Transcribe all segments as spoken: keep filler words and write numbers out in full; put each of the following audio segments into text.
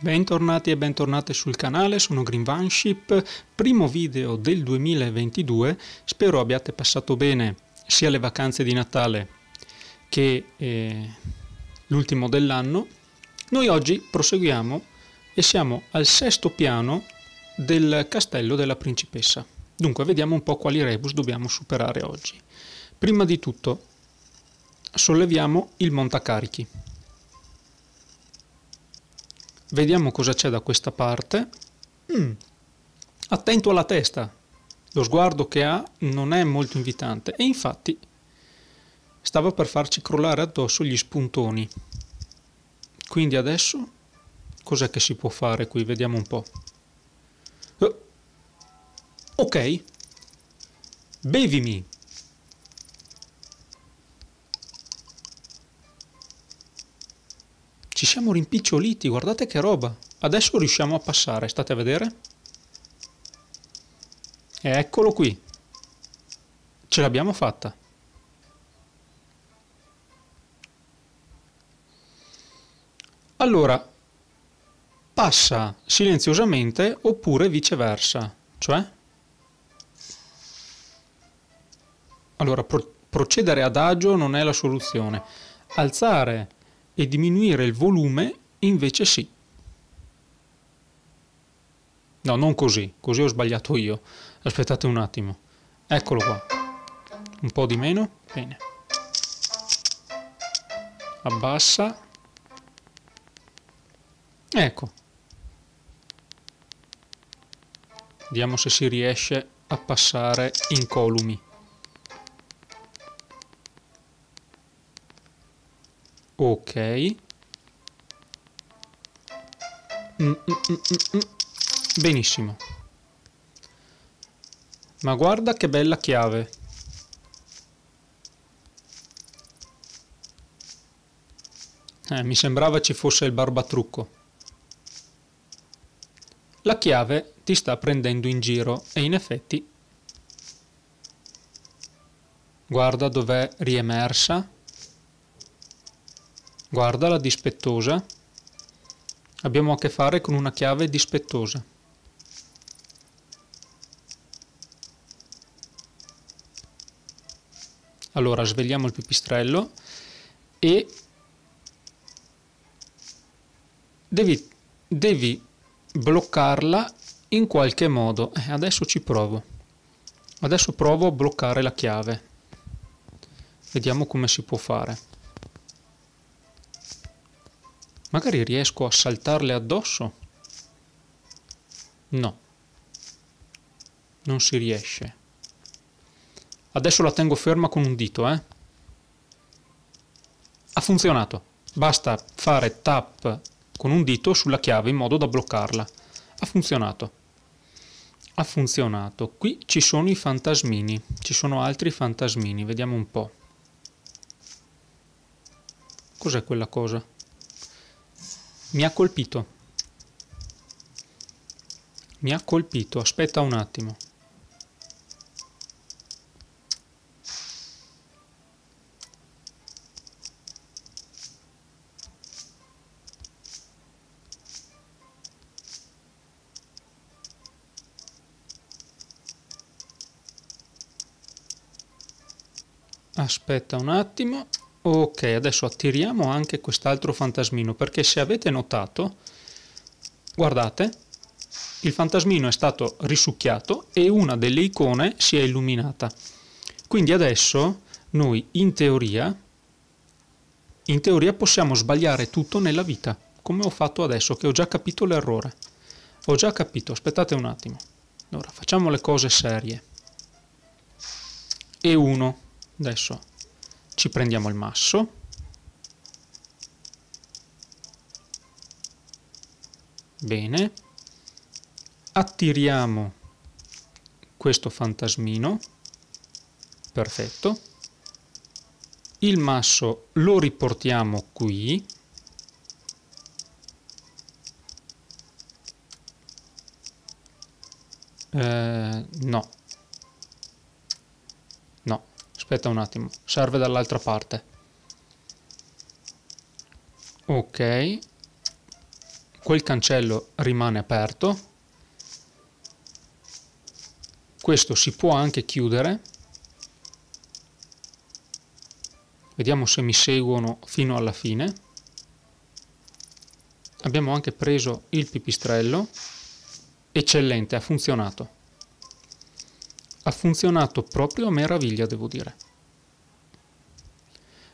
Bentornati e bentornate sul canale, sono Vanship, primo video del duemilaventidue, spero abbiate passato bene sia le vacanze di Natale che eh, l'ultimo dell'anno. Noi oggi proseguiamo e siamo al sesto piano del castello della principessa, dunque vediamo un po' quali rebus dobbiamo superare oggi. Prima di tutto solleviamo il montacarichi. Vediamo cosa c'è da questa parte. Mm. Attento alla testa, lo sguardo che ha non è molto invitante e infatti stava per farci crollare addosso gli spuntoni. Quindi adesso cos'è che si può fare qui? Vediamo un po'. Oh. Ok, bevimi! Ci siamo rimpiccioliti, guardate che roba. Adesso riusciamo a passare, state a vedere. E eccolo qui. Ce l'abbiamo fatta. Allora, passa silenziosamente oppure viceversa. Cioè? Allora, pro- procedere adagio non è la soluzione. Alzare e diminuire il volume invece sì. No, non così, così ho sbagliato io. Aspettate un attimo. Eccolo qua. Un po' di meno, bene. Abbassa. Ecco. Vediamo se si riesce a passare incolumi. Ok. Mm, mm, mm, mm. Benissimo. Ma guarda che bella chiave. Eh, mi sembrava ci fosse il barbatrucco. La chiave ti sta prendendo in giro e in effetti guarda dov'è riemersa. Guarda la dispettosa, abbiamo a che fare con una chiave dispettosa. Allora svegliamo il pipistrello e devi, devi bloccarla in qualche modo. Eh, adesso ci provo, adesso provo a bloccare la chiave, vediamo come si può fare. Magari riesco a saltarle addosso? No. Non si riesce. Adesso la tengo ferma con un dito, eh. Ha funzionato. Basta fare tap con un dito sulla chiave in modo da bloccarla. Ha funzionato. Ha funzionato. Qui ci sono i fantasmini. Ci sono altri fantasmini. Vediamo un po'. Cos'è quella cosa? Mi ha colpito, mi ha colpito, aspetta un attimo. Aspetta un attimo. Ok, adesso attiriamo anche quest'altro fantasmino, perché se avete notato, guardate, il fantasmino è stato risucchiato e una delle icone si è illuminata. Quindi adesso noi in teoria, in teoria possiamo sbagliare tutto nella vita, come ho fatto adesso, che ho già capito l'errore. Ho già capito, aspettate un attimo. Allora, facciamo le cose serie. E uno, adesso. Ci prendiamo il masso, bene, attiriamo questo fantasmino, perfetto, il masso lo riportiamo qui, eh, no, no. Aspetta un attimo, serve dall'altra parte. Ok, quel cancello rimane aperto, questo si può anche chiudere, vediamo se mi seguono fino alla fine. Abbiamo anche preso il pipistrello, eccellente, ha funzionato, ha funzionato proprio a meraviglia, devo dire.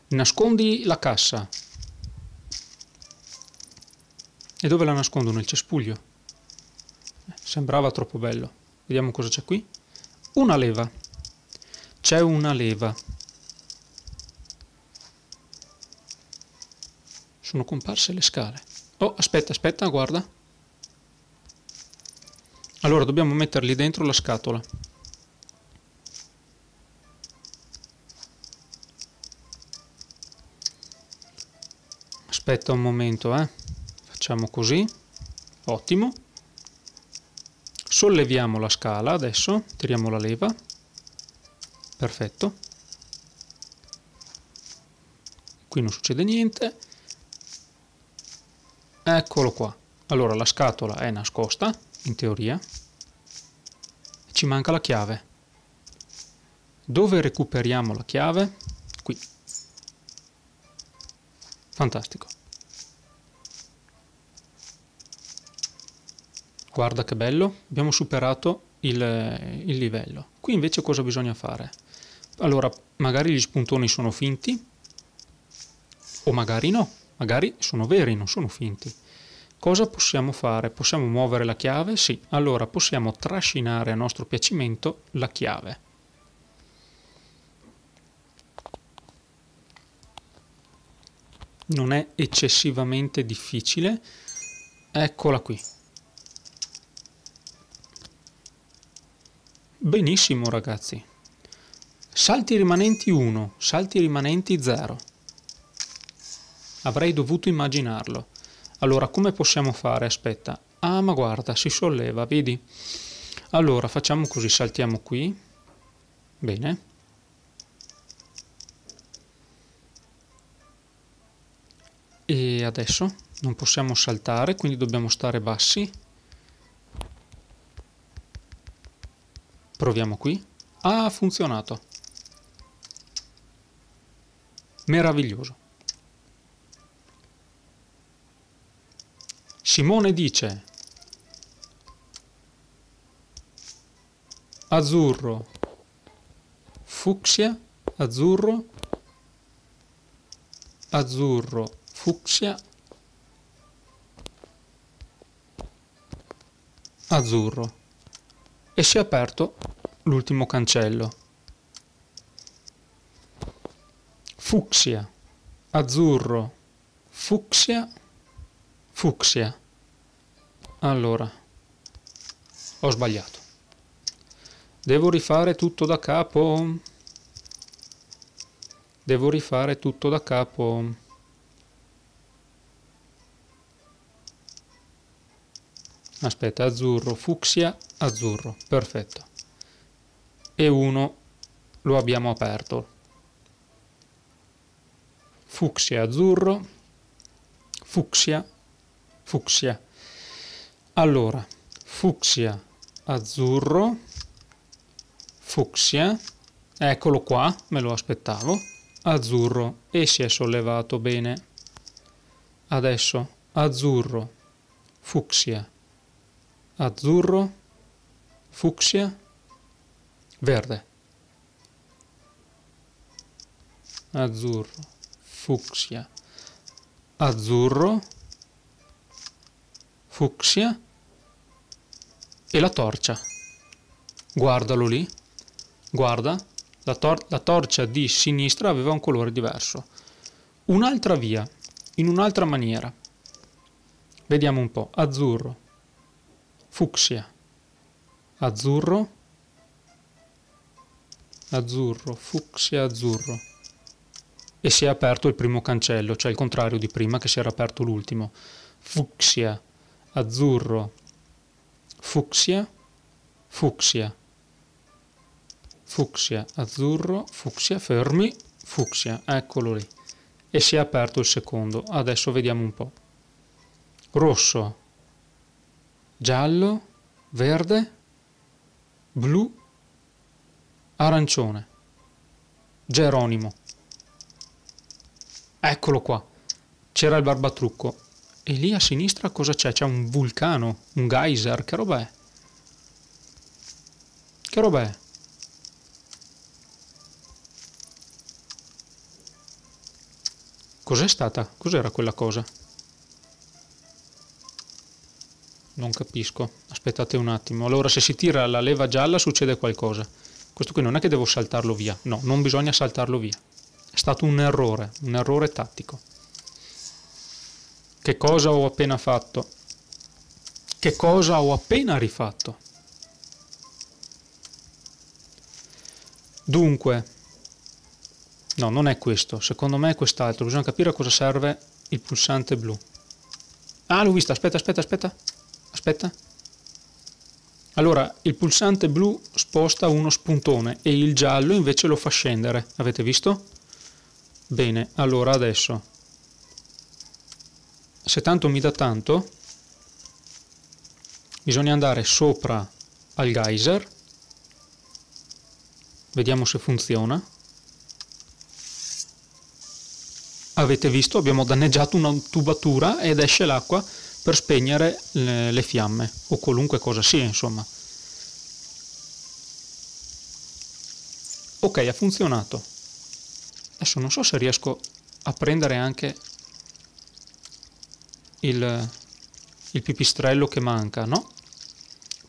Nascondi la cassa. E dove la nascondo? Nel cespuglio. Sembrava troppo bello. Vediamo cosa c'è qui. Una leva. C'è una leva. Sono comparse le scale. Oh, aspetta, aspetta, guarda. Allora dobbiamo metterli dentro la scatola. Aspetta un momento, eh. Facciamo così. Ottimo. Solleviamo la scala adesso, tiriamo la leva. Perfetto. Qui non succede niente. Eccolo qua. Allora la scatola è nascosta, in teoria. Ci manca la chiave. Dove recuperiamo la chiave? Qui. Fantastico. Guarda che bello, abbiamo superato il, il livello. Qui invece cosa bisogna fare? Allora, magari gli spuntoni sono finti, o magari no, magari sono veri, non sono finti. Cosa possiamo fare? Possiamo muovere la chiave? Sì. Allora possiamo trascinare a nostro piacimento la chiave. Non è eccessivamente difficile. Eccola qui. Benissimo ragazzi. Salti rimanenti uno, salti rimanenti zero. Avrei dovuto immaginarlo. Allora come possiamo fare? Aspetta. Ah, ma guarda, si solleva, vedi? Allora facciamo così, saltiamo qui. Bene. E adesso non possiamo saltare, quindi dobbiamo stare bassi. Proviamo qui. Ah, ha funzionato. Meraviglioso. Simone dice: azzurro, fucsia, azzurro, azzurro, fucsia, azzurro, e si è aperto l'ultimo cancello. Fucsia, azzurro, fucsia, fucsia. Allora, ho sbagliato. Devo rifare tutto da capo. Devo rifare tutto da capo. Aspetta, azzurro, fucsia, azzurro, perfetto. E uno lo abbiamo aperto. Fucsia, azzurro, fucsia, fucsia. Allora, fucsia, azzurro, fucsia, eccolo qua, me lo aspettavo, azzurro, e si è sollevato bene. Adesso, azzurro, fucsia, azzurro, fucsia, verde. Azzurro, fucsia, azzurro, fucsia, e la torcia. Guardalo lì, guarda, la, tor la torcia di sinistra aveva un colore diverso. Un'altra via, in un'altra maniera. Vediamo un po', azzurro, fucsia, azzurro, azzurro, fucsia, azzurro, e si è aperto il primo cancello, cioè il contrario di prima che si era aperto l'ultimo. Fucsia, azzurro, fucsia, fucsia, fucsia, azzurro, fucsia, fermi, fucsia, eccolo lì, e si è aperto il secondo. Adesso vediamo un po'. rosso, giallo, verde, blu, arancione. Geronimo. Eccolo qua. C'era il barbatrucco. E lì a sinistra cosa c'è? C'è un vulcano, un geyser, che roba è? Che roba è? Cos'è stata? Cos'era quella cosa? Non capisco. Aspettate un attimo. Allora, se si tira la leva gialla succede qualcosa. Questo qui non è che devo saltarlo via. No, non bisogna saltarlo via. È stato un errore, un errore tattico. Che cosa ho appena fatto? Che cosa ho appena rifatto? Dunque... No, non è questo. Secondo me è quest'altro. Bisogna capire a cosa serve il pulsante blu. Ah, l'ho vista. Aspetta, aspetta, aspetta. Aspetta. Allora, il pulsante blu sposta uno spuntone e il giallo invece lo fa scendere. Avete visto? Bene, allora adesso. Se tanto mi dà tanto, bisogna andare sopra al geyser. Vediamo se funziona. Avete visto, abbiamo danneggiato una tubatura ed esce l'acqua per spegnere le, le fiamme, o qualunque cosa sia, insomma. Ok, ha funzionato. Adesso non so se riesco a prendere anche il, il pipistrello che manca, no?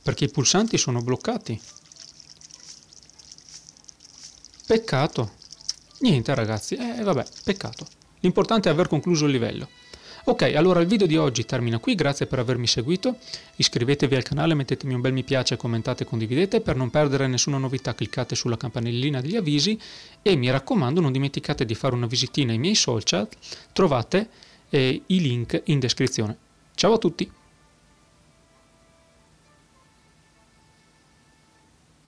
Perché i pulsanti sono bloccati. Peccato. Niente ragazzi, eh vabbè, peccato. L'importante è aver concluso il livello. Ok, allora il video di oggi termina qui, grazie per avermi seguito, iscrivetevi al canale, mettetemi un bel mi piace, commentate, condividete, per non perdere nessuna novità cliccate sulla campanellina degli avvisi e mi raccomando non dimenticate di fare una visitina ai miei social, trovate eh, i link in descrizione. Ciao a tutti!